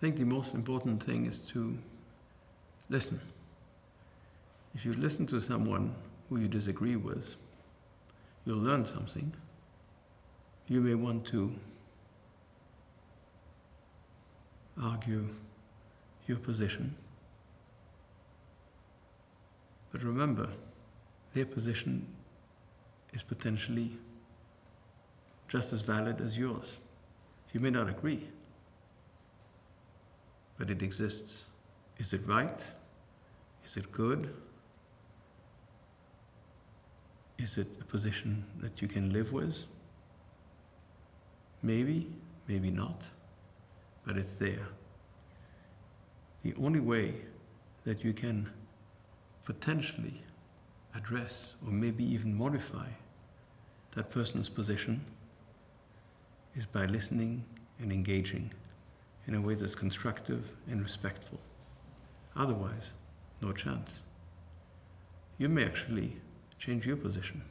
I think the most important thing is to listen. If you listen to someone who you disagree with, you'll learn something. You may want to argue your position, but remember, their position is potentially just as valid as yours. You may not agree, but it exists. Is it right? Is it good? Is it a position that you can live with? Maybe, maybe not, but it's there. The only way that you can potentially address or maybe even modify that person's position is by listening and engaging in a way that's constructive and respectful. Otherwise, no chance. You may actually change your position.